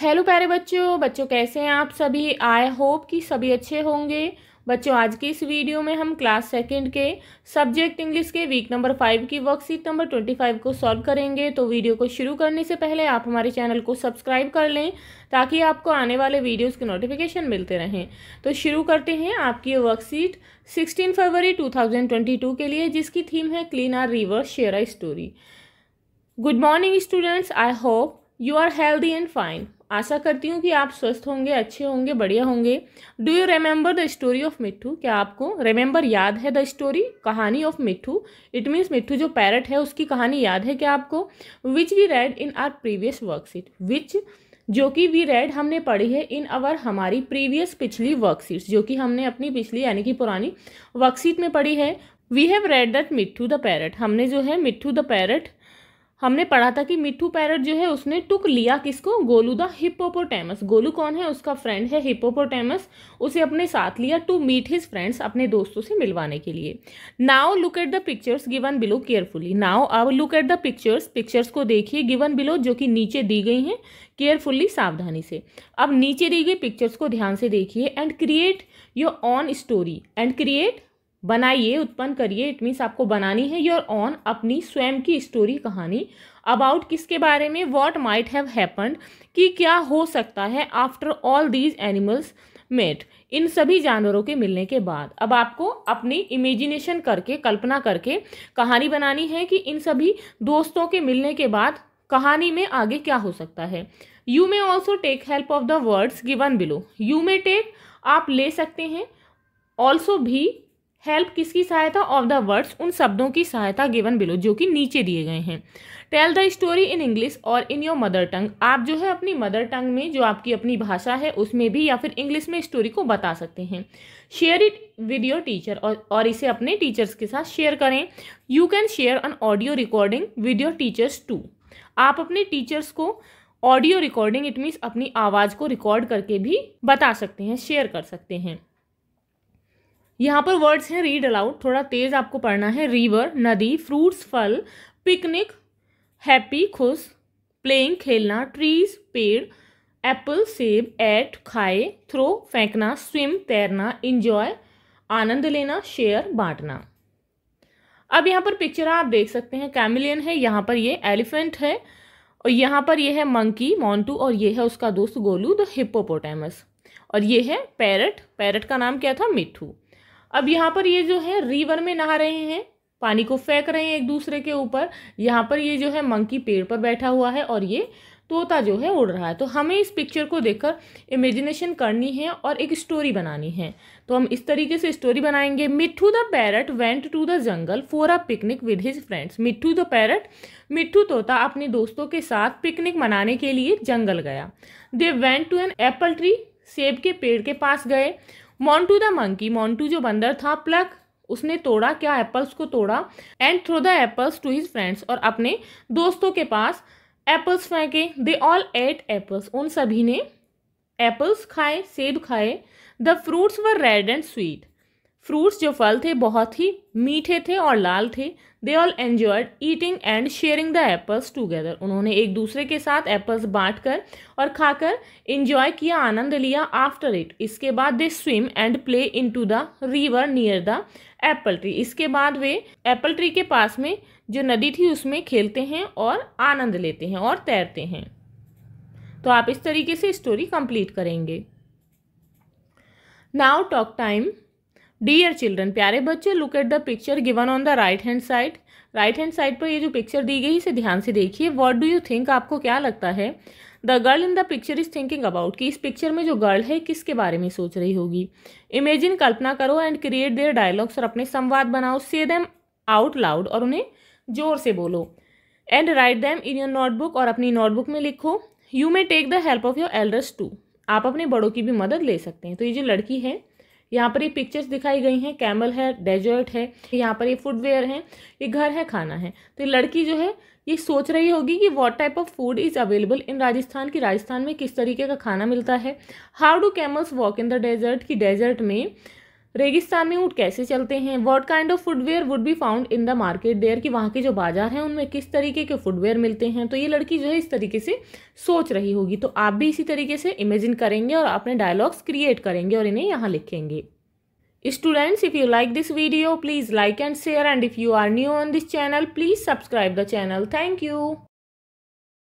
Hello प्यारे बच्चों, कैसे हैं आप सभी। आई होप कि सभी अच्छे होंगे। बच्चों, आज की इस वीडियो में हम क्लास सेकंड के सब्जेक्ट इंग्लिश के वीक नंबर 5 की वर्कशीट नंबर 25 को सॉल्व करेंगे। तो वीडियो को शुरू करने से पहले आप हमारे चैनल को सब्सक्राइब कर लें ताकि आपको आने वाले वीडियोस के नोटिफिकेशन मिलते रहें। तो शुरू करते हैं आपकी ये वर्कशीट 16 फरवरी 2022 के लिए, जिसकी थीम है clean our river, share our story. Good morning students, I hope you are healthy and fine. आशा करती हूँ कि आप स्वस्थ होंगे, अच्छे होंगे, बढ़िया होंगे। Do you remember the story of Mitthu? क्या आपको रिमेंबर, याद है द स्टोरी, कहानी of Mitthu? It means Mitthu जो पैरट है उसकी कहानी याद है क्या आपको? Which we read in our previous worksheet, which जो कि वी रेड हमने पढ़ी है इन आवर हमारी प्रीवियस पिछली वर्कशीट, जो कि हमने अपनी पिछली यानी कि पुरानी वर्कशीट में पढ़ी है। We have read that Mitthu the parrot, हमने जो है मिट्ठू द पैरट हमने पढ़ा था कि मिट्ठू पैरट जो है उसने टुक लिया किसको, गोलू द हिप्पोपोटेमस। गोलू कौन है? उसका फ्रेंड है हिप्पोपोटेमस। उसे अपने साथ लिया टू मीट हिज फ्रेंड्स, अपने दोस्तों से मिलवाने के लिए। Now look at the pictures given below carefully. Now अब look at the pictures, pictures को देखिए, गिवन बिलो जो कि नीचे दी गई हैं, केयरफुली सावधानी से। अब नीचे दी गई पिक्चर्स को ध्यान से देखिए। And create your own story, and create बनाइए, उत्पन्न करिए, इट मीन्स आपको बनानी है योर ऑन, अपनी स्वयं की स्टोरी, कहानी। अबाउट किसके बारे में, वॉट माइट हैव हैपन्ड, कि क्या हो सकता है after all these animals met, इन सभी जानवरों के मिलने के बाद। अब आपको अपनी इमेजिनेशन करके, कल्पना करके कहानी बनानी है कि इन सभी दोस्तों के मिलने के बाद कहानी में आगे क्या हो सकता है। You may also take help of the words given below. You may take, आप ले सकते हैं, ऑल्सो भी हेल्प, किसकी सहायता, ऑफ द वर्ड्स, उन शब्दों की सहायता गिवन बिलो जो कि नीचे दिए गए हैं। Tell the story in English और इन योर मदर टंग, आप जो है अपनी मदर टंग में, जो आपकी अपनी भाषा है उसमें भी या फिर इंग्लिश में स्टोरी को बता सकते हैं। Share it with your teacher, और इसे अपने टीचर्स के साथ शेयर करें। You can share an audio recording with your teachers too, आप अपने टीचर्स को ऑडियो रिकॉर्डिंग, इट मीन्स अपनी आवाज़ को रिकॉर्ड करके भी बता सकते हैं, शेयर कर सकते हैं। यहाँ पर वर्ड्स हैं रीड अलाउड, थोड़ा तेज आपको पढ़ना है। रिवर नदी, फ्रूट्स फल, पिकनिक हैप्पी खुश, प्लेइंग खेलना, ट्रीज पेड़, एप्पल सेब, ऐट खाए, थ्रो फेंकना, स्विम तैरना, एंजॉय आनंद लेना, शेयर बांटना। अब यहाँ पर पिक्चर आप देख सकते हैं, कैमिलियन है, यहाँ पर ये एलिफेंट है, और यहाँ पर ये है मंकी मोंटू, और ये है उसका दोस्त गोलू द हिप्पोपोटेमस, और ये है पैरट, पैरट का नाम क्या था, मिट्ठू। अब यहाँ पर ये जो है रिवर में नहा रहे हैं, पानी को फेंक रहे हैं एक दूसरे के ऊपर। यहाँ पर ये जो है मंकी पेड़ पर बैठा हुआ है, और ये तोता जो है उड़ रहा है। तो हमें इस पिक्चर को देखकर इमेजिनेशन करनी है और एक स्टोरी बनानी है। तो हम इस तरीके से स्टोरी बनाएंगे। Mitthu the parrot went to the jungle for a picnic with his friends. Mitthu the parrot, Mitthu तोता अपने दोस्तों के साथ पिकनिक मनाने के लिए जंगल गया। They went to an apple tree, सेब के पेड़ के पास गए। मोंटू द मंकी, मोंटू जो बंदर था, प्लक, उसने तोड़ा क्या, एप्पल्स को तोड़ा। And throw the apples to his friends, और अपने दोस्तों के पास एप्पल्स फेंके। दे ऑल एट एप्पल्स, उन सभी ने एप्पल्स खाए, सेब खाए। The fruits were red and sweet, fruits जो फल थे बहुत ही मीठे थे और लाल थे। They all enjoyed eating and sharing the apples together, उन्होंने एक दूसरे के साथ एप्पल्स बांटकर और खाकर एंजॉय किया, आनंद लिया। आफ्टर इट, इसके बाद, they swim and play in to the river near the apple tree, इसके बाद वे एप्पल ट्री के पास में जो नदी थी उसमें खेलते हैं और आनंद लेते हैं और तैरते हैं। तो आप इस तरीके से स्टोरी कंप्लीट करेंगे। Now talk time. Dear children, प्यारे बच्चे, look at the picture given on the right hand side, right hand side पर ये जो पिक्चर दी गई इसे ध्यान से देखिए। व्हाट डू यू थिंक, आपको क्या लगता है the girl in the picture is thinking about, कि इस पिक्चर में जो गर्ल है किसके बारे में सोच रही होगी। इमेजिन, कल्पना करो। एंड क्रिएट देयर डायलॉग्स, और अपने संवाद बनाओ। से देम आउट लाउड, और उन्हें जोर से बोलो। And write them in your notebook, और अपनी नोटबुक में लिखो। You may take the help of your elders too, आप अपने बड़ों की भी मदद ले सकते हैं। तो ये जो लड़की है, यहाँ पर ये पिक्चर्स दिखाई गई हैं, कैमल है, डेजर्ट है, यहाँ पर ये फुटवेयर है, ये घर है, खाना है। तो ये लड़की जो है ये सोच रही होगी कि what type of food is available in Rajasthan, की राजस्थान में किस तरीके का खाना मिलता है। How do camels walk in the desert, की डेजर्ट में रेगिस्तान में ऊँट कैसे चलते हैं, what kind of footwear would be found in the market there, कि वहाँ के जो बाजार हैं उनमें किस तरीके के फुटवेयर मिलते हैं। तो ये लड़की जो है इस तरीके से सोच रही होगी, तो आप भी इसी तरीके से इमेजिन करेंगे और अपने डायलॉग्स क्रिएट करेंगे और इन्हें यहाँ लिखेंगे। Students, if you like this video, please like and share, and if you are new on this channel, please subscribe the channel. Thank you.